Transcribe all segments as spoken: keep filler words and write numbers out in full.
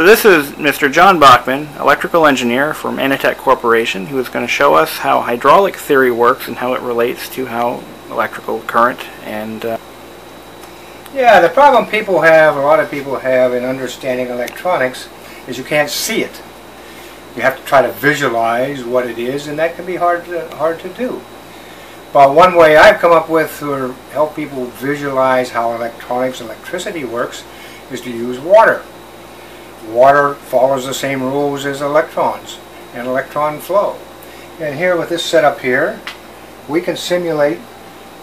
So this is Mister John Bachman, electrical engineer from AnaTek Corporation, who is going to show us how hydraulic theory works and how it relates to how electrical current and... Uh, yeah, the problem people have, a lot of people have in understanding electronics is you can't see it. You have to try to visualize what it is, and that can be hard to, hard to do. But one way I've come up with to help people visualize how electronics and electricity works is to use water. Water follows the same rules as electrons and electron flow. And here with this setup here, we can simulate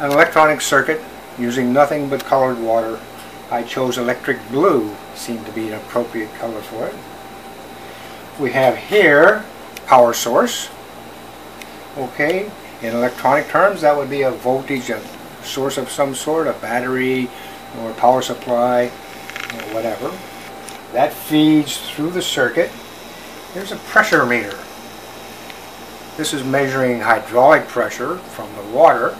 an electronic circuit using nothing but colored water. I chose electric blue, seemed to be an appropriate color for it. We have here power source. Okay, in electronic terms that would be a voltage, a source of some sort, a battery or a power supply or whatever. That feeds through the circuit. Here's a pressure meter. This is measuring hydraulic pressure from the water.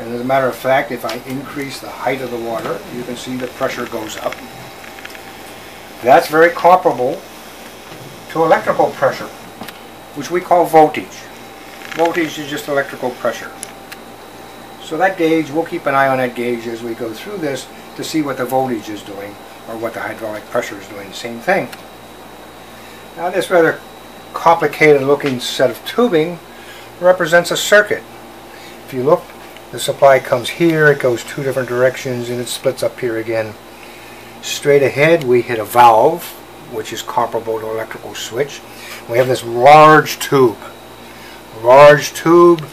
And as a matter of fact, if I increase the height of the water, you can see the pressure goes up. That's very comparable to electrical pressure, which we call voltage. Voltage is just electrical pressure. So that gauge, we'll keep an eye on that gauge as we go through this to see what the voltage is doing, or what the hydraulic pressure is doing, the same thing. Now this rather complicated looking set of tubing represents a circuit. If you look, the supply comes here, it goes two different directions, and it splits up here again. Straight ahead we hit a valve, which is comparable to an electrical switch. We have this large tube. Large tube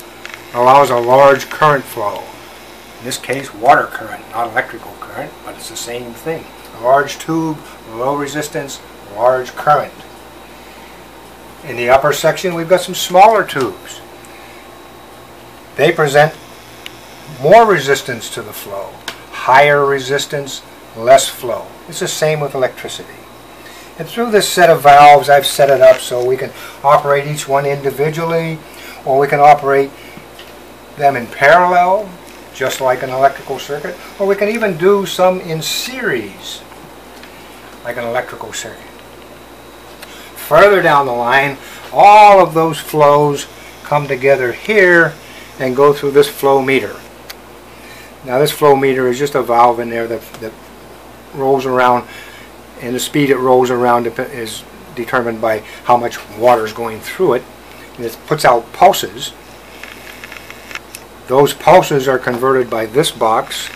allows a large current flow. In this case, water current, not electrical current, but it's the same thing. Large tube, low resistance, large current. In the upper section we've got some smaller tubes. They present more resistance to the flow. Higher resistance, less flow. It's the same with electricity. And through this set of valves I've set it up so we can operate each one individually, or we can operate them in parallel just like an electrical circuit, or we can even do some in series like an electrical circuit. Further down the line, all of those flows come together here and go through this flow meter. Now this flow meter is just a valve in there that, that rolls around, and the speed it rolls around is determined by how much water is going through it, and it puts out pulses. Those pulses are converted by this box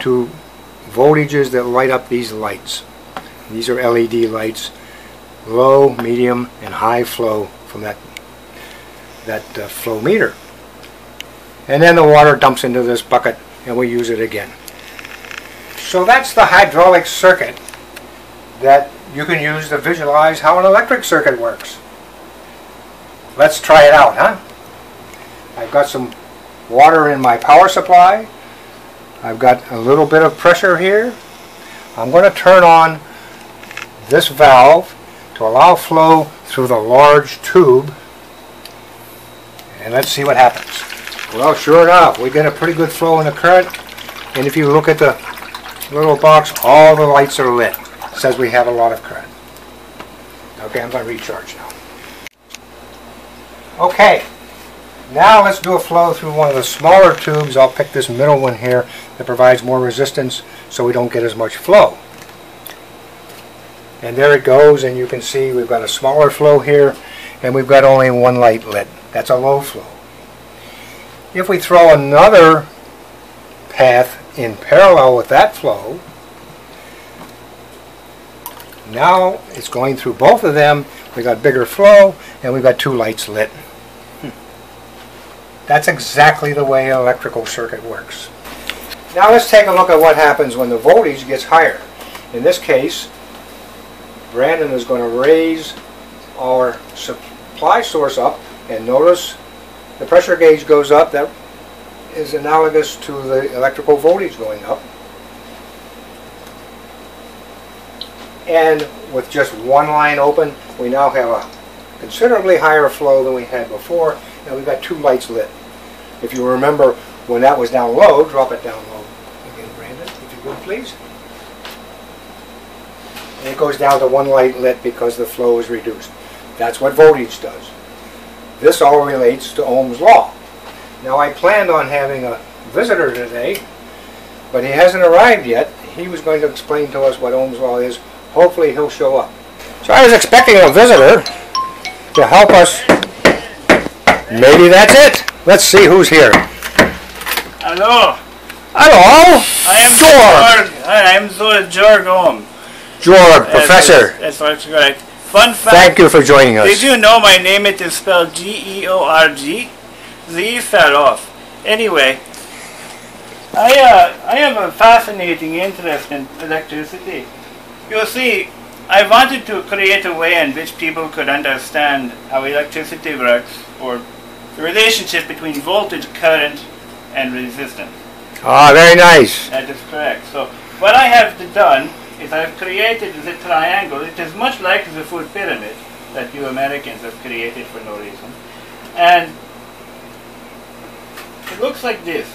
to voltages that light up these lights. These are L E D lights, low, medium, and high flow from that, that uh, flow meter. And then the water dumps into this bucket and we use it again. So that's the hydraulic circuit that you can use to visualize how an electric circuit works. Let's try it out, huh? I've got some water in my power supply. I've got a little bit of pressure here. I'm going to turn on this valve to allow flow through the large tube, and let's see what happens. Well, sure enough, we get a pretty good flow in the current, and if you look at the little box, all the lights are lit. It says we have a lot of current. Okay, I'm going to recharge now. Okay, now let's do a flow through one of the smaller tubes. I'll pick this middle one here that provides more resistance so we don't get as much flow. And there it goes, and you can see we've got a smaller flow here, and we've got only one light lit. That's a low flow. If we throw another path in parallel with that flow, now it's going through both of them, we got bigger flow, and we've got two lights lit. Hmm. That's exactly the way an electrical circuit works. Now let's take a look at what happens when the voltage gets higher. In this case, Brandon is going to raise our supply source up, and notice the pressure gauge goes up. That is analogous to the electrical voltage going up. And with just one line open, we now have a considerably higher flow than we had before, and we've got two lights lit. If you remember, when that was down low, drop it down low again, Brandon, if you would, please. and it goes down to one light lit because the flow is reduced. That's what voltage does. This all relates to Ohm's law. Now, I planned on having a visitor today, but he hasn't arrived yet. He was going to explain to us what Ohm's law is. Hopefully he'll show up. So I was expecting a visitor to help us. Maybe that's it. Let's see who's here. Hello. Hello. I am George. George. I am George Ohm. George, professor. That's, that's right. Fun fact. Thank you for joining us. Did you know my name? It is spelled G E O R G. The E fell off. Anyway, I uh, I have a fascinating interest in electricity. You see, I wanted to create a way in which people could understand how electricity works, or the relationship between voltage, current, and resistance. Ah, very nice. That is correct. So what I have done is I've created the triangle. It is much like the food pyramid that you Americans have created for no reason. And it looks like this.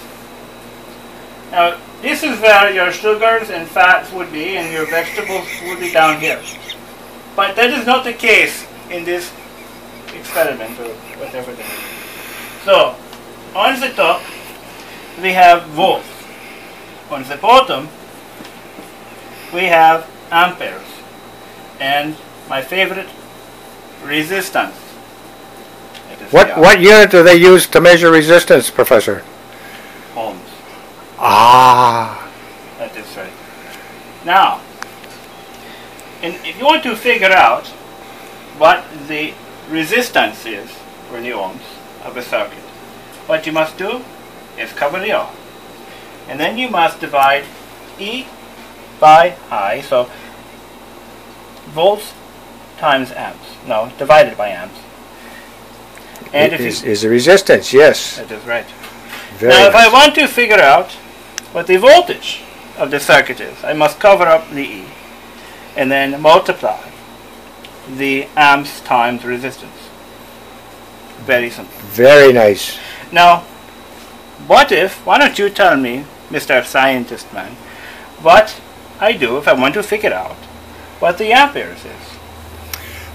Now, this is where your sugars and fats would be, and your vegetables would be down here. But that is not the case in this experiment, or whatever that is. So, on the top, we have volts. On the bottom, we have amperes. And my favorite, resistance. What, what unit do they use to measure resistance, Professor? Ohms. Ah. That is right. Now, and if you want to figure out what the resistance is, or the ohms, of a circuit, what you must do is cover the R. And then you must divide E by I, so volts times amps. No, divided by amps. And it if is, you, is the resistance, yes. That is right. Very now, nice. If I want to figure out what the voltage of the circuit is, I must cover up the E and then multiply the amps times resistance. Very simple. Very nice. Now, what if, why don't you tell me, Mister Scientist Man, what I do if I want to figure out what the amperes is?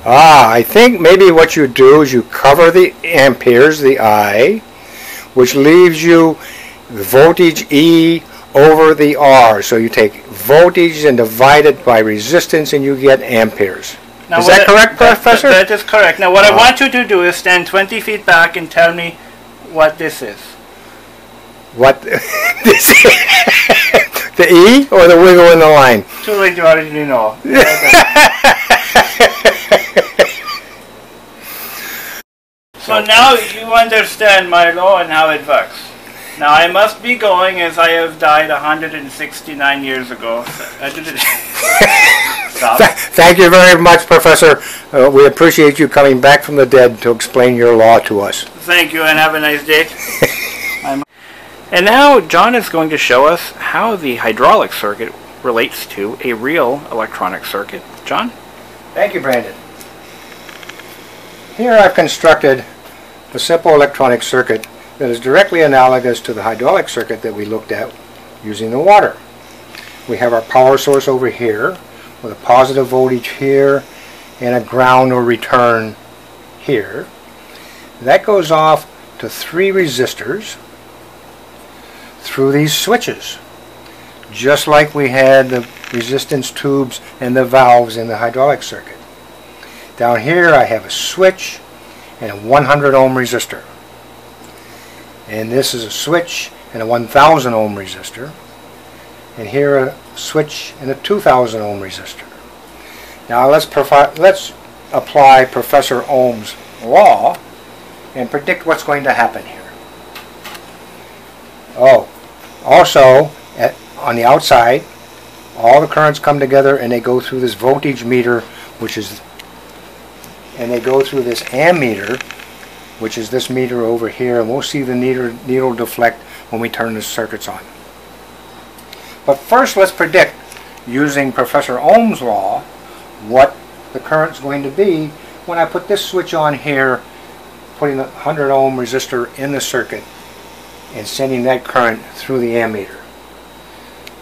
Ah, I think maybe what you do is you cover the amperes, the I, which leaves you the voltage E over the R. So you take voltage and divide it by resistance and you get amperes. Now is that correct, that, Professor? That, that is correct. Now what uh, I want you to do is stand twenty feet back and tell me what this is. What this is? The E or the wiggle in the line? Too late, you already know. So now you understand my law and how it works. Now I must be going, as I have died one hundred sixty-nine years ago. Stop. Thank you very much, Professor. Uh, we appreciate you coming back from the dead to explain your law to us. Thank you, and have a nice day. And now John is going to show us how the hydraulic circuit relates to a real electronic circuit. John? Thank you, Brandon. Here I've constructed a simple electronic circuit that is directly analogous to the hydraulic circuit that we looked at using the water. We have our power source over here with a positive voltage here and a ground or return here. That goes off to three resistors through these switches, just like we had the resistance tubes and the valves in the hydraulic circuit. Down here I have a switch and a one hundred ohm resistor. And this is a switch and a one thousand ohm resistor. And here a switch and a two thousand ohm resistor. Now let's, let's apply Professor Ohm's law and predict what's going to happen here. Oh, also at, on the outside, all the currents come together and they go through this voltage meter, which is and they go through this ammeter, which is this meter over here, and we'll see the needle, needle deflect when we turn the circuits on. But first let's predict, using Professor Ohm's law, what the current's going to be when I put this switch on here, putting the one hundred ohm resistor in the circuit and sending that current through the ammeter.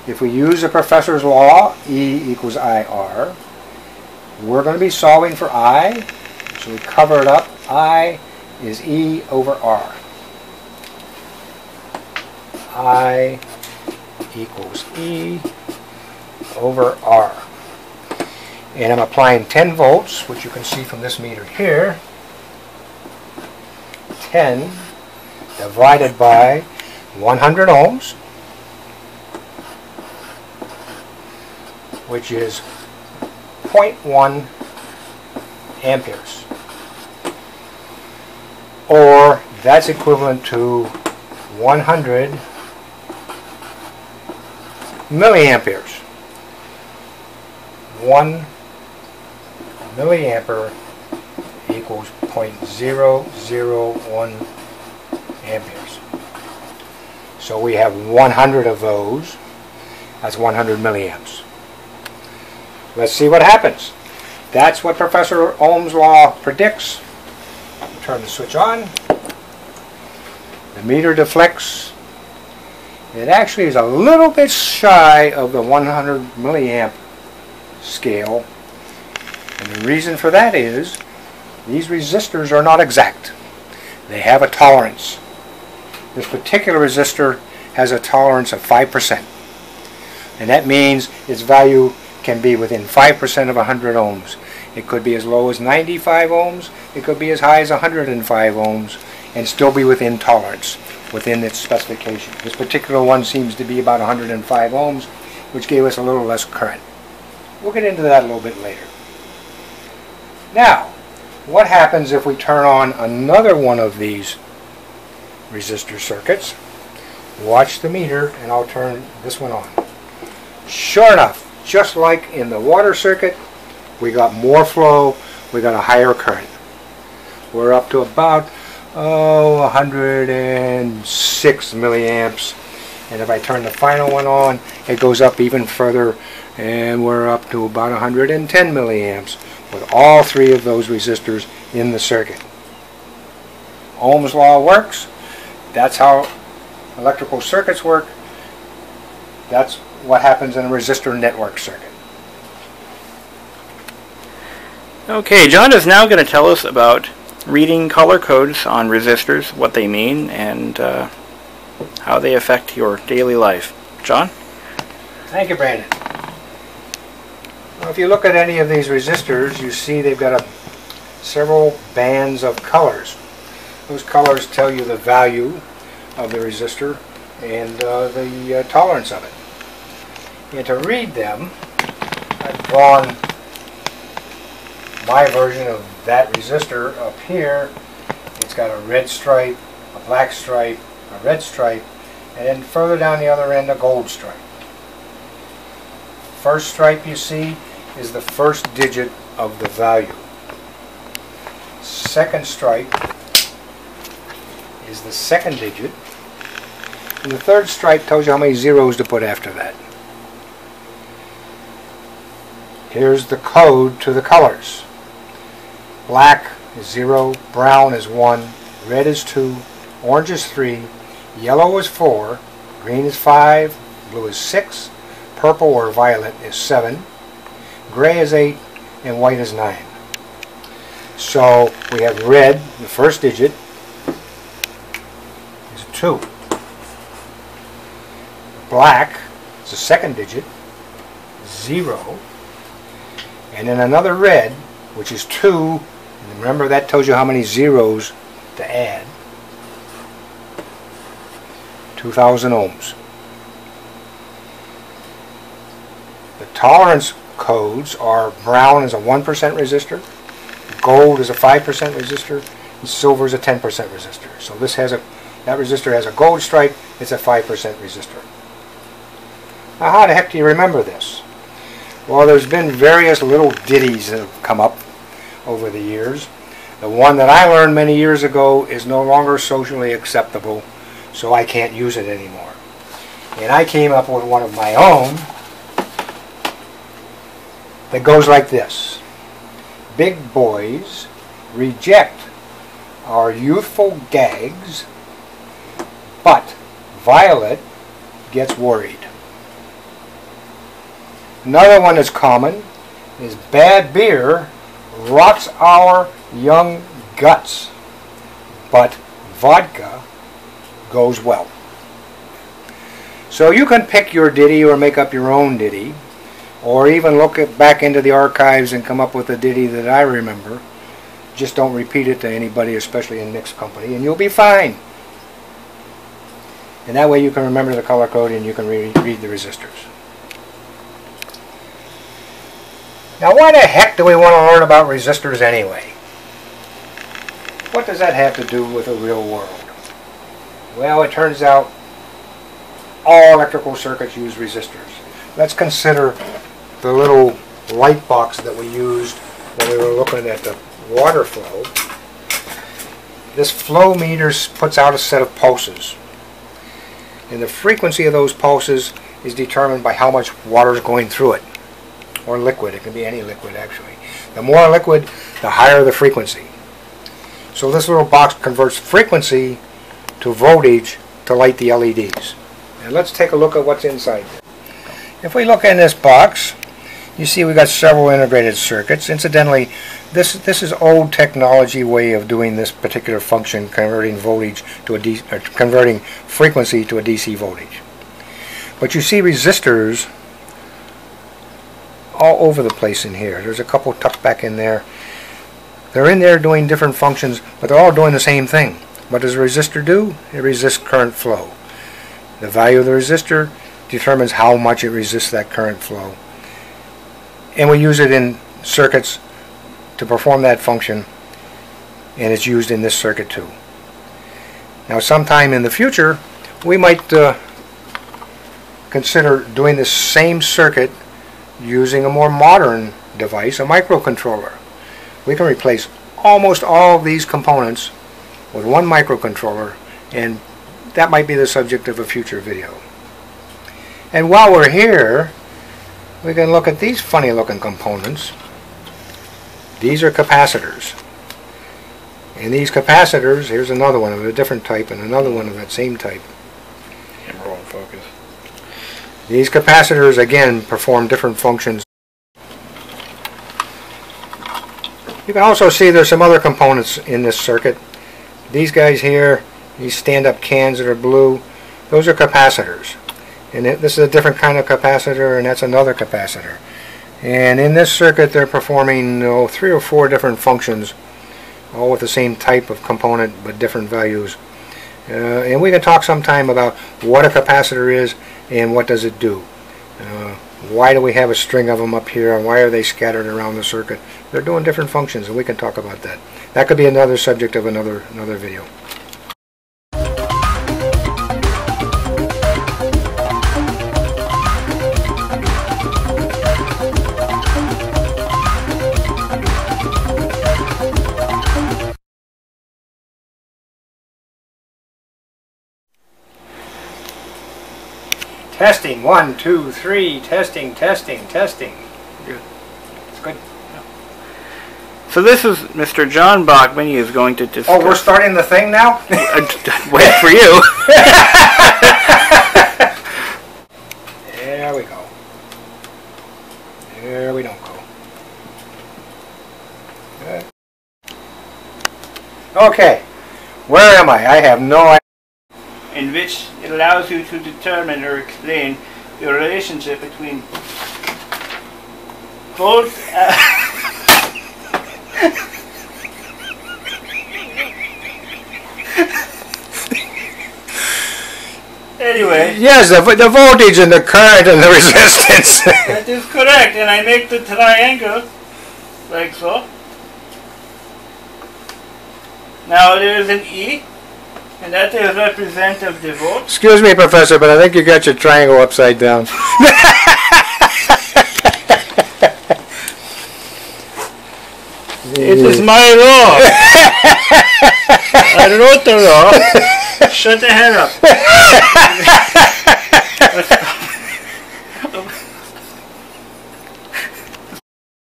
If we use the Professor's law, E equals I R, We're going to be solving for I, so we cover it up. I is E over R. I equals E over R. And I'm applying ten volts, which you can see from this meter here. ten divided by one hundred ohms, which is zero point one amperes, or that's equivalent to one hundred milliamperes. One milliampere equals zero point zero zero one amperes. So we have one hundred of those. That's one hundred milliamps. Let's see what happens. That's what Professor Ohm's law predicts. Turn the switch on. The meter deflects. It actually is a little bit shy of the one hundred milliamp scale. And the reason for that is these resistors are not exact. They have a tolerance. This particular resistor has a tolerance of five percent. And that means its value can be within five percent of one hundred ohms. It could be as low as ninety-five ohms. It could be as high as one hundred five ohms and still be within tolerance, within its specification. This particular one seems to be about one hundred five ohms, which gave us a little less current. We'll get into that a little bit later. Now, what happens if we turn on another one of these resistor circuits? Watch the meter, and I'll turn this one on. Sure enough, just like in the water circuit, we got more flow, we got a higher current. We're up to about, oh, one hundred six milliamps. And if I turn the final one on, it goes up even further, and we're up to about one hundred ten milliamps with all three of those resistors in the circuit. Ohm's law works. That's how electrical circuits work. That's what happens in a resistor network circuit. Okay, John is now going to tell us about reading color codes on resistors, what they mean, and uh, how they affect your daily life. John? Thank you, Brandon. Well, if you look at any of these resistors, you see they've got a, several bands of colors. Those colors tell you the value of the resistor and uh, the uh, tolerance of it. And to read them, I've drawn my version of that resistor up here. It's got a red stripe, a black stripe, a red stripe, and then further down the other end a gold stripe. First stripe you see is the first digit of the value. Second stripe is the second digit. And the third stripe tells you how many zeros to put after that. Here's the code to the colors. Black is zero, brown is one, red is two, orange is three, yellow is four, green is five, blue is six, purple or violet is seven, gray is eight, and white is nine. So we have red, the first digit, is two. Black is the second digit, zero. And then another red, which is two, and remember that tells you how many zeros to add, two thousand ohms. The tolerance codes are brown is a one percent resistor, gold is a five percent resistor, and silver is a ten percent resistor. So this has a, that resistor has a gold stripe, it's a five percent resistor. Now how the heck do you remember this? Well, there's been various little ditties that have come up over the years. The one that I learned many years ago is no longer socially acceptable, so I can't use it anymore. And I came up with one of my own that goes like this. Big boys reject our youthful gags, but Violet gets worried. Another one is common. is bad beer rots our young guts, but vodka goes well. So you can pick your ditty or make up your own ditty, or even look at back into the archives and come up with a ditty that I remember. Just don't repeat it to anybody, especially in Nick's company, and you'll be fine. And that way you can remember the color code and you can re read the resistors. Now why the heck do we want to learn about resistors anyway? What does that have to do with the real world? Well, it turns out all electrical circuits use resistors. Let's consider the little light box that we used when we were looking at the water flow. This flow meter puts out a set of pulses. And the frequency of those pulses is determined by how much water is going through it, or liquid. It can be any liquid, actually. The more liquid, the higher the frequency. So this little box converts frequency to voltage to light the L E Ds. And let's take a look at what's inside there. If we look in this box, you see we've got several integrated circuits. Incidentally, this, this is old technology way of doing this particular function, converting voltage to a D, or converting frequency to a D C voltage. But you see resistors all over the place in here. There's a couple tucked back in there. They're in there doing different functions, but they're all doing the same thing. What does a resistor do? It resists current flow. The value of the resistor determines how much it resists that current flow. And we use it in circuits to perform that function, and it's used in this circuit too. Now sometime in the future we might uh, consider doing the same circuit using a more modern device, a microcontroller. We can replace almost all of these components with one microcontroller, and that might be the subject of a future video. And while we're here, we can look at these funny looking components. These are capacitors. And these capacitors, here's another one of a different type and another one of that same type. Camera won't focus. These capacitors again perform different functions. You can also see there's some other components in this circuit. These guys here, these stand-up cans that are blue, those are capacitors. And this is a different kind of capacitor, and that's another capacitor. And in this circuit they're performing oh, three or four different functions, all with the same type of component but different values. Uh, and we can talk sometime about what a capacitor is and what does it do. Uh, why do we have a string of them up here, and why are they scattered around the circuit? They're doing different functions, and we can talk about that. That could be another subject of another, another video. Testing, one, two, three, testing, testing, testing. Good. It's good. Yeah. So this is Mister John Bachman. He is going to discuss... Oh, we're starting the thing now? Wait for you. There we go. There we don't go. Good. Okay. Where am I? I have no idea. In which it allows you to determine or explain the relationship between volts. Anyway. Yes, the, the voltage and the current and the resistance. That is correct, and I make the triangle like so. Now there is an E. And that is representative of the volt. Excuse me, Professor, but I think you got your triangle upside down. It is my law. I wrote the law. Shut the hell up.